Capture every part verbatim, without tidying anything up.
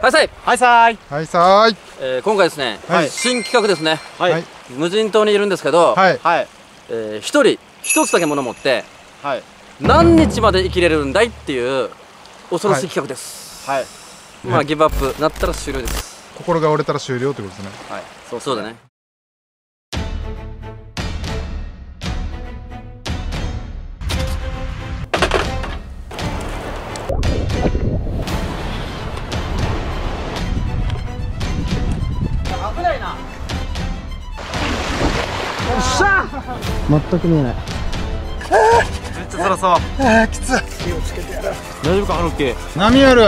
はいさいはいさいはいさい、えー、今回ですね、はい、新企画ですね。はい、無人島にいるんですけど、はいはい、えー、一人一つだけ物持って、はい、何日まで生きれるんだいっていう恐ろしい企画です。はい、まあギブアップなったら終了です。心が折れたら終了ってことですね。はい、そうそうだね。全く見えない。めっちゃ辛そう。ああ、きつい。火をつけてやる。大丈夫か、ハロッキー。波ある。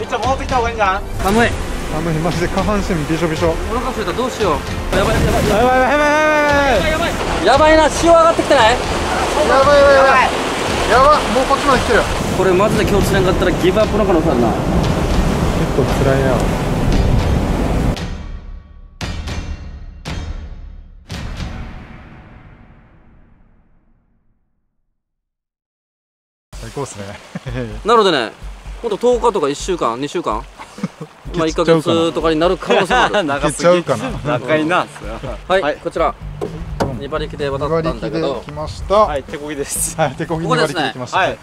めっちゃ戻ってきた方がいいんじゃん。寒い。寒い、マジで下半身びしょびしょ。お腹空いた、どうしよう。やばい、やばい、やばい、やばい、やばい、やばい。やばいな、潮上がってきてない。やばい、やばい、やばい。やば、もうこっちまで来てる。これ、マジで今日釣れんかったら、ギブアップの可能性あるな。結構辛いな。最高ですね。なのでね、今度とおかとかいっしゅうかん、にしゅうかん、まあいっかげつとかになる可能性もある。長すぎちゃうかな。長いな。はい、こちらにばりきで渡ったんだけど、はい、手こぎです。はい、手こぎにばりきで来ました。はい、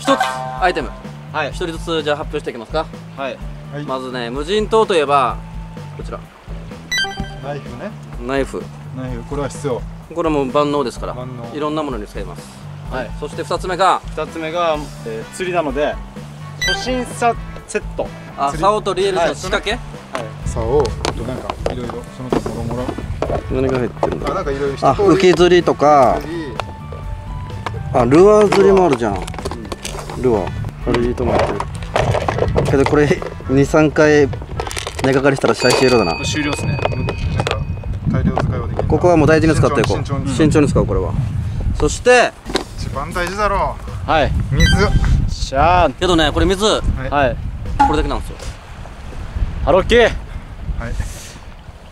ひとつアイテム、はい、ひとりずつじゃあ発表していきますか。はい。まずね、無人島といえばこちら。ナイフね。ナイフ。ナイフ、これは必要。これはもう万能ですから、いろんなものに使えます。はい、そして二つ目が二つ目が、えー、釣りなので初心者セット。あ、竿とリールの仕掛け。はい、竿となんかいろいろその他もろもろ何が入ってるんだ。あ、なんかいろいろ。あ、浮き釣りとか、あ、ルアー釣りもあるじゃん。ルアーあれいいと思ってるけど、これ二三回寝かかりしたら最終了だな。終了ですね。なんか大量使いはできる。ここはもう大事に使っていこう。慎重に使うこれは。そして一番大事だろう。はい、水。しゃあけどね、これ水、はい、これだけなんですよ。ハロッキー。はい、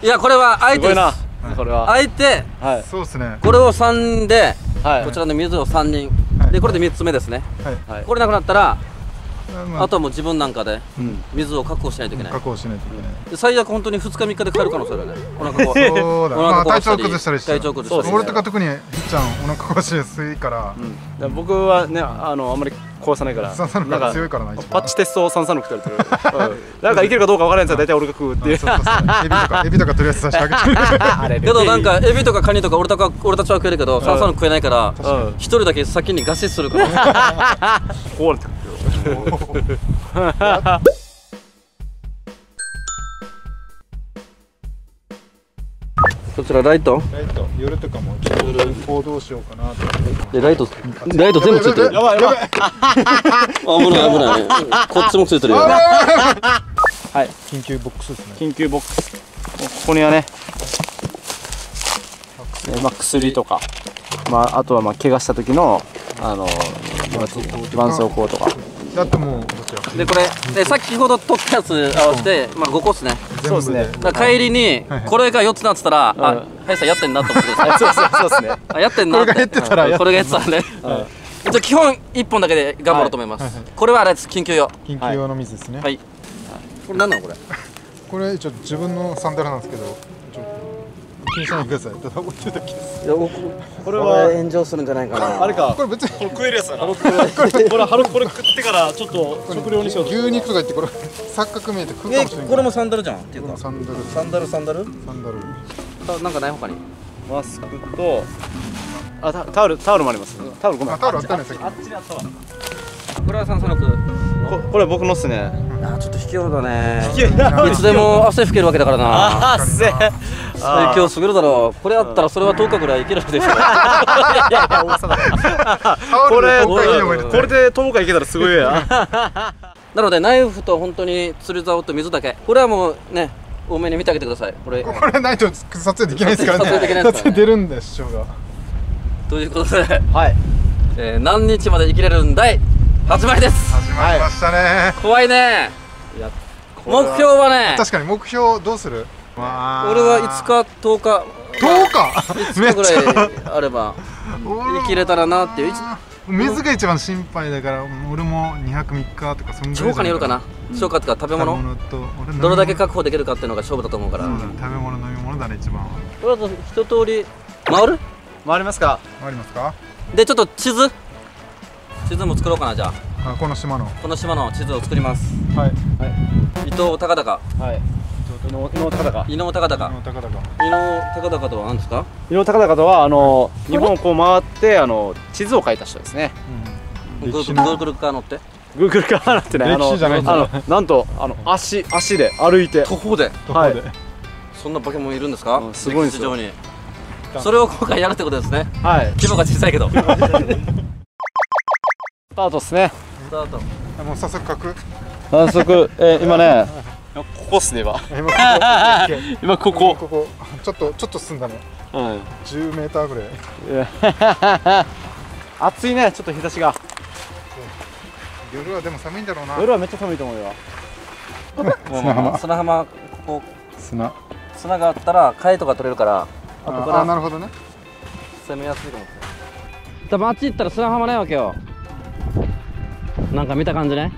いや、これは相手です。これは相手。はい、そうですね。これをさんで、こちらの水をさんにんで、これでみっつめですね。はい、これなくなったらあとはもう自分なんかで水を確保しないといけない。確保しないといけない。最悪本当にふつかみっかで帰る可能性あるよね。お腹こう体調崩したりして。俺とか特にひっちゃんお腹壊しやすいから。僕はね、あんまり壊さないから。さんさんろく強いからな。パッチテストをさんさんろくって言われてる。なんかいけるかどうかわからないんですよ。大体俺が食うっていう。エビとかとりあえず差し上げてるけど、なんかエビとかカニとか俺たちは食えるけどさんさんろく食えないから、ひとりだけ先に餓死するから。こうなってる。こちらライト。ライト、夜とかもちょっと行動しようかなと。ライト、ライト全部ついてる。やばいやばい。危ない危ない。こっちもついてるよ。はい、緊急ボックスですね。緊急ボックス。ここにはね、まあ薬とか、まああとはまあ怪我した時のあの絆創膏とか。だってもうでこれ先ほど取ったやつ合わせてごこですね。そうですね。帰りにこれがよっつなってたら、あ、はいさんやってんなと思ってください。そうそうそうですね。やってんな。これが減ってたら、これが減ってたらね。じゃ基本いっぽんだけで頑張ろうと思います。これはあれです、緊急用。緊急用の水ですね。はい。これ何なのこれ？これちょっと自分のサンダルなんですけど、ちょっと気にしないでください。ただ落ちるだけです。これは炎上するんじゃないかな。あれか、これ別に食えるやつだな。ほら、ハロッキーこれ食ってからちょっと食料にしよう。牛肉とか言ってこれ錯覚見えて食うかもしれない。これもサンダルじゃんっていうか。サンダルサンダルサンダルサンダルなんかない。他にマスクと、あ、タオルタオルもあります。タオルごめん、タオルあったねさっき。あっちにあったわ。これはさんさんろく、これ僕のっすね。あ、ちょっと卑怯だね。卑怯だ。いつでも汗拭けるわけだからな。汗最強すぎるだろう。これあったらそれはとおかぐらいいけるでしょ。いやいや大さだ。これこれでとおかいけたらすごいや。なのでナイフと本当に釣り竿と水だけ。これはもうね、多めに見てあげてください。これこれないと撮影できないですからね。撮影できないですからね。撮影出るんでしょうが。ということで、はい。え、何日まで生きれるんだい。始まりです。始まりましたね。怖いね。目標はね。確かに目標どうする？俺はいつかとおかとおかめっちゃあれば生きれたらなっていう。水が一番心配だから、俺もにはくみっかとかそんぐらい。超過によるかな。消化とか食べ物どれだけ確保できるかっていうのが勝負だと思うから、食べ物飲み物だね一番は。とりあえず一通り回る回りますか回りますかでちょっと地図地図も作ろうかな。じゃあこの島のこの島の地図を作ります。はい伊能忠敬はい伊能忠敬伊能忠敬伊能忠敬とは何ですか。伊能忠敬とはあの日本をこう回ってあの地図を書いた人ですね。グーグルカー乗ってグーグルカーなんてね、あのなんとあの足足で歩いて徒歩ではいそんな化け物いるんですか。すごいですよ。それを今回やるってことですね。はい規模が小さいけど。スタートですね。スタート。もう早速書く。早速え今ね。ここっすね今。今ここ。ここちょっとちょっと進んだね。はい。十メーターぐらい。暑いねちょっと日差しが。夜はでも寒いんだろうな。夜はめっちゃ寒いと思うよ。砂浜。砂浜ここ。砂。砂があったら貝とか取れるから。ああなるほどね。攻めやすいと思って。多分あっち行ったら砂浜ないわけよ。なんか見た感じね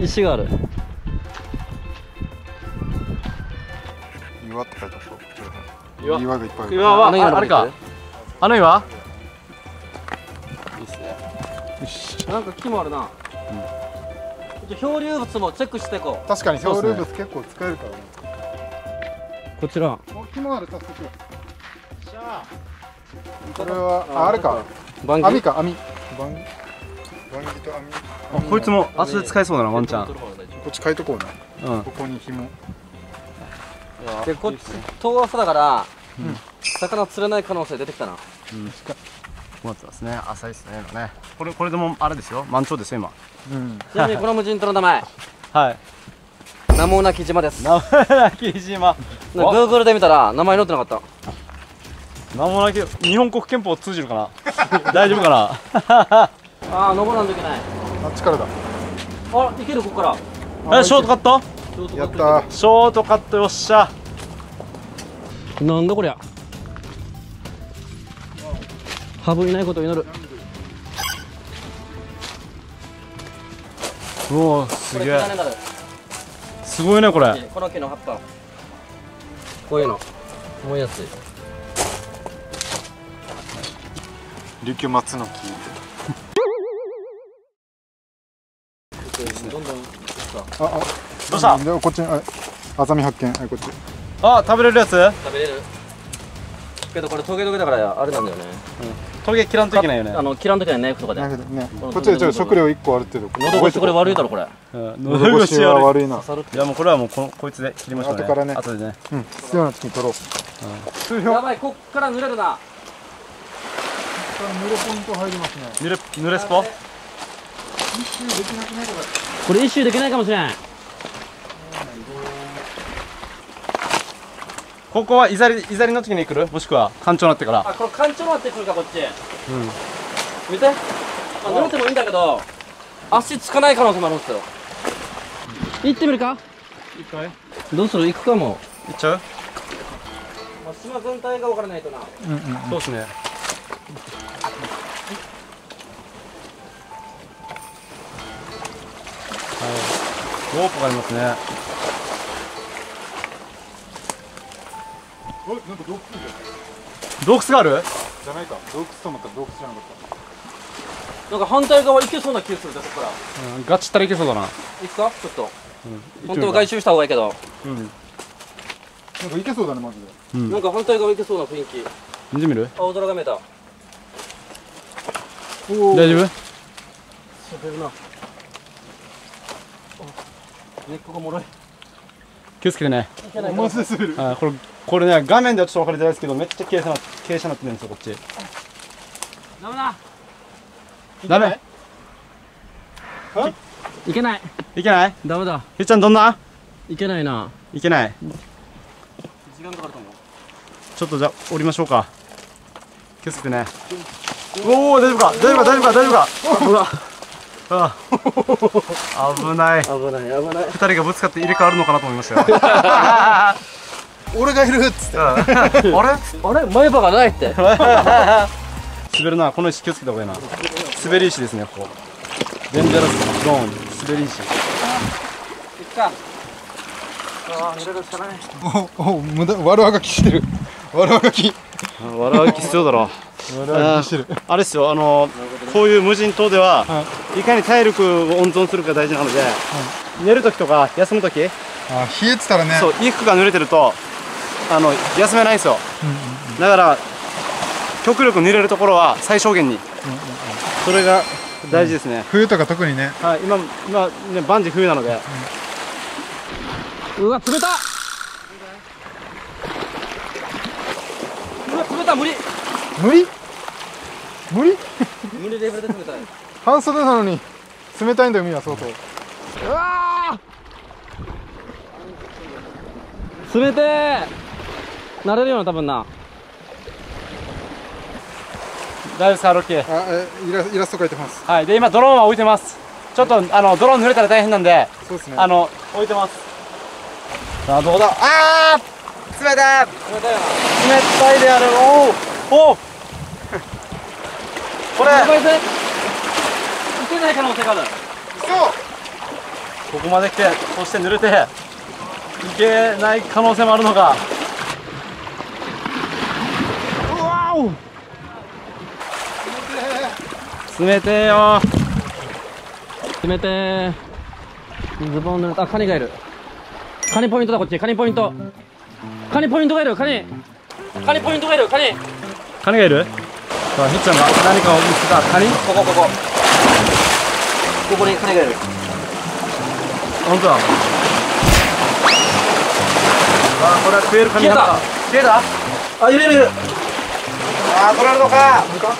石がある岩って書いてある岩がいっぱいある。岩はあれかあの岩いいっすね。なんか木もあるな。漂流物もチェックしていこう。確かに漂流物結構使えるからね。こちら木もある。早速これはあれか網か網あ、こいつも足で使えそうだなワンちゃん。こっち変えとこうな。ここに紐でこっち遠浅だから魚釣れない可能性出てきたな。うんしっかりですね。浅いですね今ね。これこれでもあれですよ満潮ですよ今。ちなみにこの無人島の名前はい名もなき島です。名もなき島 Google で見たら名前載ってなかった。名もなき日本国憲法通じるかな大丈夫かな。ああ登らんといけない。あっちからだ。あいけるここから。えショートカット？やった。ショートカットよっしゃ。なんだこりゃ。ハブいないことを祈る。うわすげえ。すごいねこれ。この木の葉っぱ。こういうの思いやすい。琉球松の木。どんどんああどうしたこっちにアザミ発見。こっちあ食べれるやつ食べれるけどこれトゲトゲだからあれなんだよね。トゲ切らんといけないよね。あの切らんといけないナイフとかでこっちで食料いっこあるってこと。喉越しこれ悪いだろこれ。喉越しは悪いな。いやもうこれはもうこいつで切りましょうね。後からね後でね必要な時に取ろう。やばいこっから濡れるな。こっから濡れポイント入りますね。濡れ濡れスポ一周できなくないこれ一周できないかもしれん。ここはいざりいざりの時に来るもしくは干潮になってから。あこれ干潮になってくるかこっち、うん、見て、まあ、濡れてもいいんだけど足つかない可能性もあるんですよ。行ってみるか一回どうする行くかも行っちゃう、まあ、島全体が分からないとな。そうですね。ロープがありますね。おい、なんか洞窟みたいな。洞窟がある？じゃないか。洞窟と思ったら洞窟じゃなかった。なんか反対側行けそうな気がするじゃん、そこから。うん、ガチったら行けそうだな。行くか？ちょっと。うん、本当は外周した方がいいけど。うん。なんか行けそうだね、マジで。うん、なんか反対側行けそうな雰囲気。見てみる？青空が見えた。おお。大丈夫？喋るな。根っこがもろい。気をつけてね。マジで滑る。あ、これこれね画面ではちょっと分かりづらいですけどめっちゃ傾斜な傾斜なってるんですよこっち。ダメだ。ダメ。いけない。いけない。ダメだ。ゆっちゃんどんな？いけないな。いけない。時間かかると思う。ちょっとじゃ降りましょうか。気をつけてね。おお大丈夫か大丈夫か大丈夫か大丈夫か。ほら。ああ危ない危ない危ない。二人がぶつかって入れ替わるのかなと思いましたよ。俺がいるっつってあれあれ前歯がないって滑るな。この石気をつけた方がいいな。滑り石ですねここデンジャラスゾーン滑り石。行くか。ああ、濡れがつかない。おお、無駄、悪あがきしてる。悪あがき。悪あがき必要だろう。あれですよ、あのこういう無人島では、いかに体力を温存するか大事なので、寝るときとか休むとき、冷えてたらね、そう、衣服が濡れてるとあの休めないんですよ。だから極力濡れるところは最小限に、それが大事ですね。冬とか特にね。はい、今今ね万事冬なので。うわ冷た。うわ冷た、無理。無理？無理？無理レベルで冷たい。半袖なのに冷たいんだよ、海は相当。うわー。冷てー。慣れるよな多分な。だいぶサーロッキー。あ、え、イラ、イラスト描いてます。はい、で、今ドローンは置いてます。ちょっと、あの、ドローン濡れたら大変なんで。そうですね。あの、置いてます。さあ、どうだ。あー。冷たい。冷たいよな。冷たいである。おお。おお。これ。打てない可能性がある。そう。ここまで来て、そして濡れて。いけない可能性もあるのか。うわお。冷てーよー、冷てー、ズボン濡れた。あ、カニがいる。カニポイントだ、こっち。カニポイント、カニポイントがいる。カニカニポイントがいる。カニカニがいる。さあ、ひっちゃんが何かを見つけた。カニ、ここここここにカニがいる。本当だ。あ、これは食えるカニだった。消えた、消えた。あ、いるいるいる。あー、取られるのか。無理か、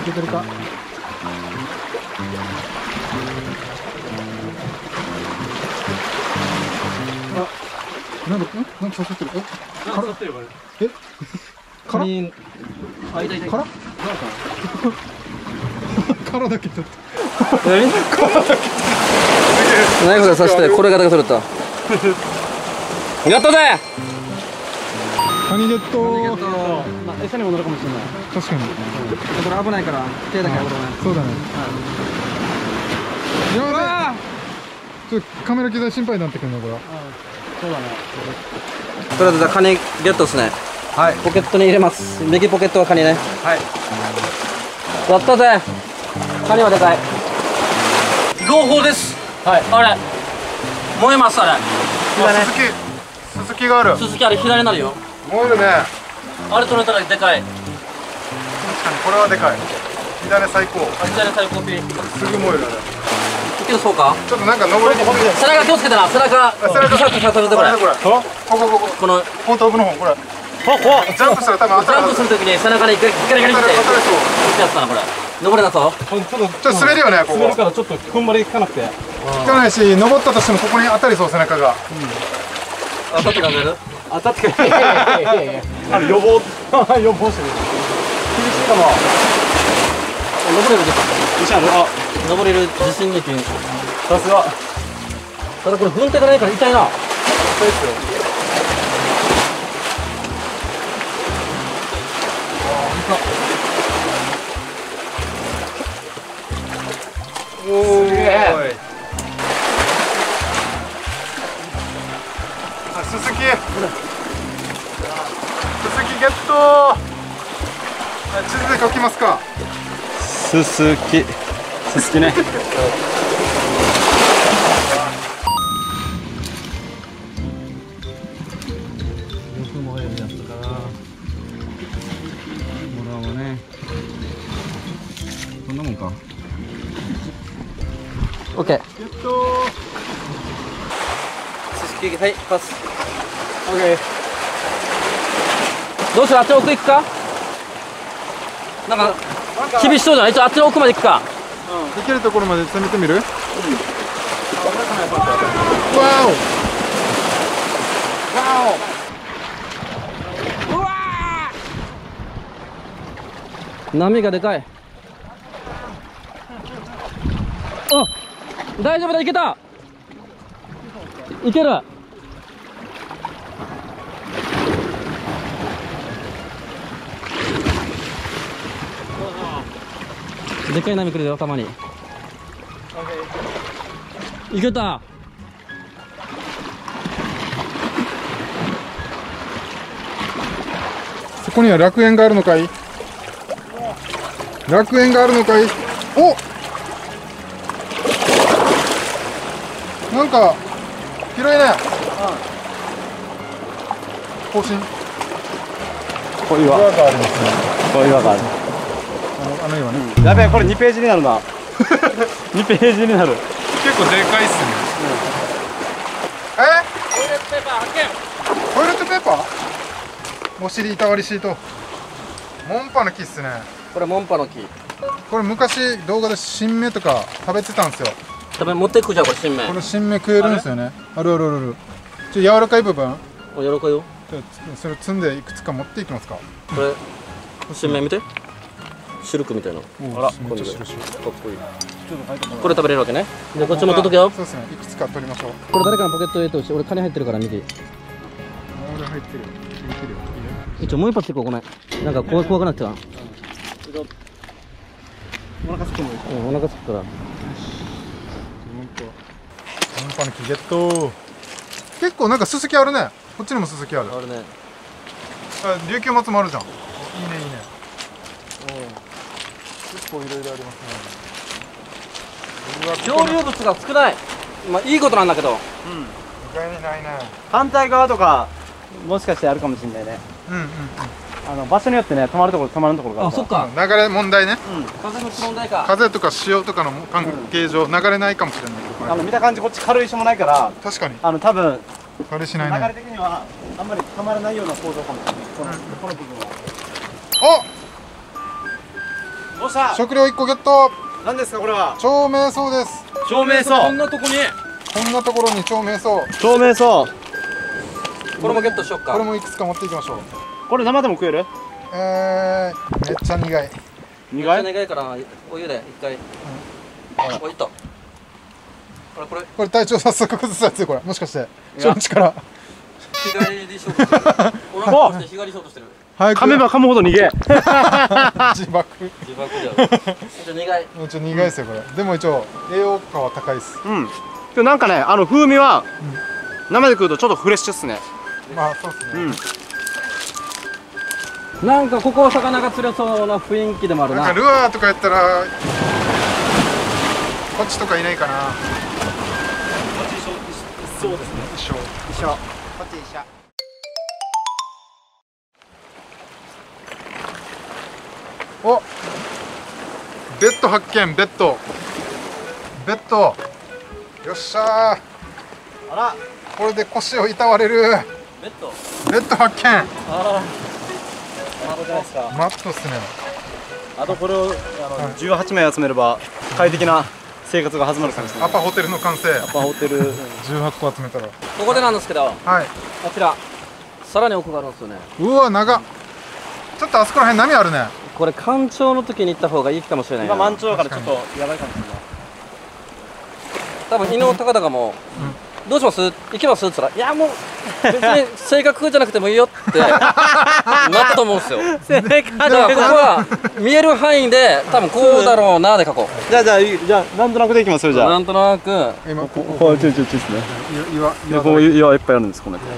いけてるか。あ、なんだ、なんか刺さってる。え、なんか刺さってるこれ。え、殻？あ、いたいた。殻？なんか。殻だけ取った。何？殻だけ取った。ナイフで刺して、これがだけ取れた。やったぜ。カニゲット。餌にもなるかもしれない。確かに。だから危ないから手だけ危ない。そうだね。やばい。ちょっとカメラ機材心配になってくるのこれ。そうだね。とりあえずカニゲットですね。はい。ポケットに入れます。右ポケットはカニね。はい。やったぜ。カニはでかい。朗報です。はい。あれ燃えますあれ。スズキ。スズキがある。スズキあれ左になるよ。燃えるね。あれ取れたらでかい。確かにこれはでかい。左最高。左最高ピー。すぐ燃えるね。けどそうか。ちょっとなんか登り込んで。背中気をつけてな。背中。背中。背中。背中。これ。ここここ。この後頭部の方これ。ここ。ジャンプする多分。ジャンプするときに背中にガリガリガリって。そう。やったなこれ。登れなそう。ちょっと滑るよねここ。滑るからちょっとこんまり効かなくて。効かないし、登ったとしてもここに当たりそう背中が。当たって感じる？当たってくれ。あれ予防予防してる。厳しいかも。登れる自信ある。あ、登れる自信に気に。さすが。ただこれ軍手がないから痛いな。そうですよ。ああ、痛っ。おお。すげえ。スズキ、スズキゲット。地図で書きますか。スズキ、スズキね。僕もやるやつかな。もらおうね。こんなもんか。オッケー。ゲット。スズキ、はい、パス。オッケー。どうしよう、あっちの奥行くか。なんか厳しそうじゃない。一応あっちの奥まで行くか。うん、行けるところまで攻めてみる。うん。わお。わお。うわー。波がでかい。あ、大丈夫だ、いけた。いける。でっかい波来るよ、たまに。いけた。そこには楽園があるのかい。楽園があるのかい。お、なんか広いね。更新小岩がありますね。小岩がある。あの岩ね。やべえ、これにページになるな。にページになる。結構でかいっすね。え？トイレットペーパー発見。トイレットペーパー？お尻板割りシート。モンパの木っすね。これモンパの木。これ昔動画で新芽とか食べてたんですよ。食べ持ってくじゃんこれ新芽。これ新芽食えるんですよね。あるあるある。ちょっと柔らかい部分。お柔らかいよ。それ積んでいくつか持っていきますか。これ新芽見て。シルクみたいな。あら、これかっこいい。これ食べれるわけね。じゃあこっちも届けよう。そうですね。いくつか取りましょう。これ誰かのポケットへ通して、俺金入ってるから見て。俺入ってる。一応もう一発いこう。ごめん。なんか怖くなってた。お腹すくも。お腹すくから。モンパの木ゲット。結構なんかススキあるね。こっちにもススキある。あるね。琉球松もあるじゃん。いいねいいね。結構いろいろありますね。漂流物が少ない、まあ、いいことなんだけど、うん、意外にないね。反対側とかもしかしてあるかもしれないね。うんうん、あの場所によってね、止まるところ止まるところがある。あ、そっか、流れ問題ね、うん、風の問題か。風とか潮とかの関係上、うん、流れないかもしれないけど、あの見た感じこっち軽石もないから。確かに、あの多分あれしない、ね、流れ的にはあんまりたまらないような構造かもしれない、この、うん、この部分は。おっ、食料いっこゲット。何ですかこれは。長命草です。長命草、こんなとこにこんなところに長命草。長命草これもゲットしよっか。これもいくつか持っていきましょう。これ生でも食える。えー、めっちゃ苦い。苦い苦いからお湯で一回、うん、おいった。これこれこれ体調早速崩すやつよ。これもしかして初日から日帰りしようとしてる。お腹として日帰りしようとしてる。噛めば噛むほど逃げ。自爆。自爆じゃん。ちょっと苦い。ちょっと苦いですよこれ。でも一応栄養価は高いです。うん。でなんかね、あの風味は生で食うとちょっとフレッシュっすね。まあそうですね。うん。なんかここ魚が釣れそうな雰囲気でもあるな。なんかルアーとかやったらこっちとかいないかな。こっち一緒。そうですね。一緒。一緒。こっち一緒。お、ベッド発見。ベッドベッド、よっしゃー。あら、これで腰をいたわれる。ベッドベッド発見。ああ、マットっすね。あとこれをあのじゅうはちめい集めれば快適な生活が始まるかもしれない。アパホテルの完成。アパホテルじゅうはっこ集めたらここでなんですけど、はい、あちらさらに奥があるんですよね。うわ長っ。ちょっとあそこら辺波あるね。これ干潮の時に行った方がいいかもしれない。今満潮だからちょっとやばいかもしれない。多分伊能忠敬も「どうします？行きます？」っつったら「いやもう別に性格じゃなくてもいいよ」ってなったと思うんですよ。だから僕は見える範囲で多分こうだろうなで書こう。じゃあじゃあじゃあなんとなくでいきますよ。じゃあなんとなく今ここちょいちょいちょいですね。岩ここ岩いっぱいあるんですこの辺。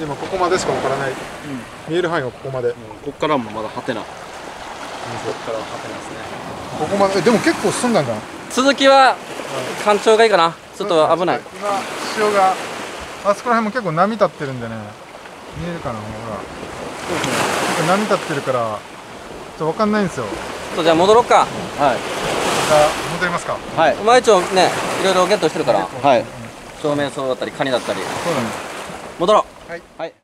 今ここまでしか分からない、うん、見える範囲はここまで、うん、ここからもまだハテナ、うん、ここからはハテナですね。ここまででも結構進んだんだ。続きは干潮がいいかな。ちょっと危ない。今潮があそこら辺も結構波立ってるんでね。見えるかなほら。そうですね、波立ってるからちょっと分かんないんですよ。じゃあ戻ろうか、うん、はい、じゃあ戻りますか。はい、まあ一応ね、いろいろゲットしてるから、はい、照明層だったりカニだったり。そうだね、戻ろう。はい、はい、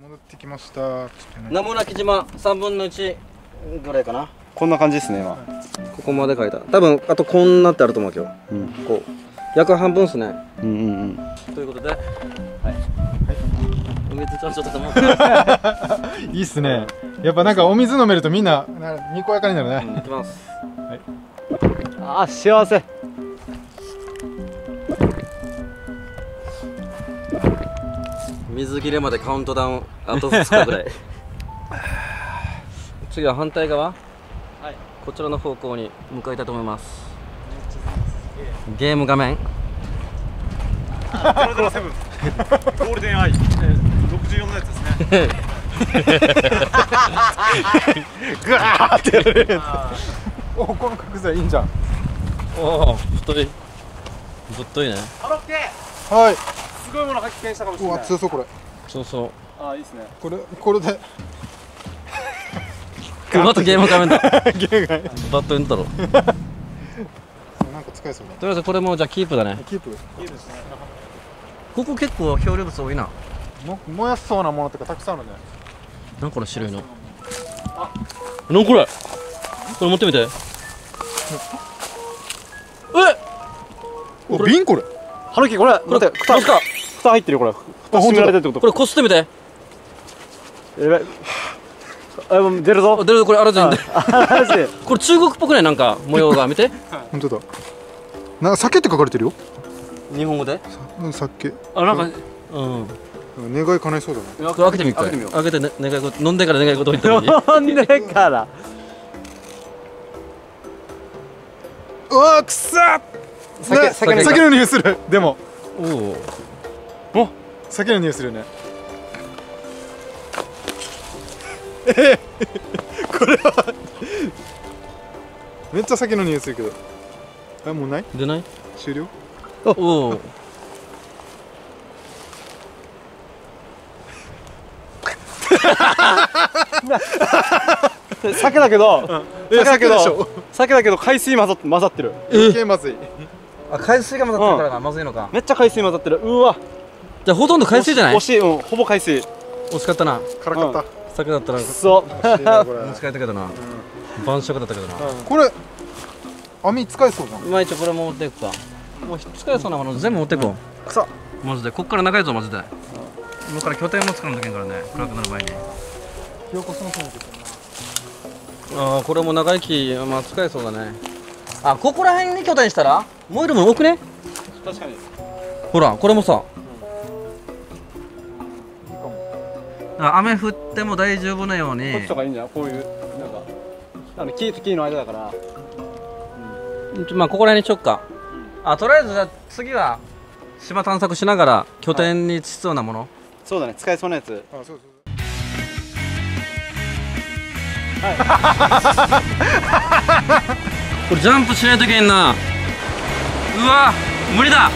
戻ってきました。名もなき島さんぶんのいちぐらいかな。こんな感じですね今、はい、ここまで書いた。多分あとこんなってあると思うけど、うん、こう約半分ですね。うんうんうん。ということで、はいはい、お水ちょっとちょっと持っていいっすね。やっぱなんかお水飲めるとみんなにこやかになるね、うん、いきます、はい、ああ幸せ。水切れまでカウントダウンあとふつかぐらい。次は反対側、はい、こちらの方向に向かいたいと思います。ゲーム画面ゴールデンアイろくじゅうよんのやつですね。グワーってやるやつ。お、この角材いいんじゃん。おお、太い。ぶっといね。あ、ロッケー。はい。すごいもの発見したかもしれない。うわ、強そうこれ。そうそう。あ、いいですね。これこれで。またゲーム画面だ。ゲーム画面。バットエンドろ。なんか使えそうだ。とりあえずこれもじゃあキープだね。キープ。いいですね。ここ結構漂流物多いな。も燃やしそうなものとかたくさんあるね。なんこの白いの。あ、なんこれ。これ持ってみて。え、お瓶これ。ハルキこれ。これで蓋か。蓋入ってるこれ。蓋閉められてるってこと。これこすってみて。やばい。あ、もう出るぞ。出るぞこれアラジンで。アラジン。これ中国っぽくないなんか模様が見て。本当だ。なんか酒って書かれてるよ。日本語で。酒。あ、なんかうん。願い叶いそうだね。これ開けてみっかい。開けてね、願い事飲んでから願い事言ったのに。飲んでから。うわーくさっ。酒酒酒の匂いする。でも。おお。酒の匂いするね。えこれはめっちゃ酒の匂いするけど。あ、もうない？出ない？終了？おお。酒だけど、酒だけど、酒だけど海水混ざ混ざってる。まずい。あ、海水が混ざってるからな、まずいのか。めっちゃ海水混ざってる。うわ。じゃほとんど海水じゃない？惜しい、うん、ほぼ海水。惜しかったな。辛かった。酒だったら。そう。持ち帰ったけどな。晩酌だったけどな。これ網使えそうな。まあ一応これも持っていくか。もう使えそうなもの全部持っていこう。くさ。マジでこっから長いぞマジで。今から拠点も作らなきゃいけないからね。暗くなる前に。ひよこそのそうです。ああ、これも長生き、まあ、使えそうだね。あ、ここら辺に拠点したら燃えるもん多くね。確かに。ほらこれもさ、うん、いいかも。あ、雨降っても大丈夫なようにこっちとかいいんじゃん。こういうなんかあの木と木の間だから、うん、まあここら辺にしよっか、うん、あ、とりあえずじゃあ次は島探索しながら拠点に必要なもの、はい、そうだね、使えそうなやつ。ああ、そうそう。これジャンプしないといけんな。うわ、無理だ。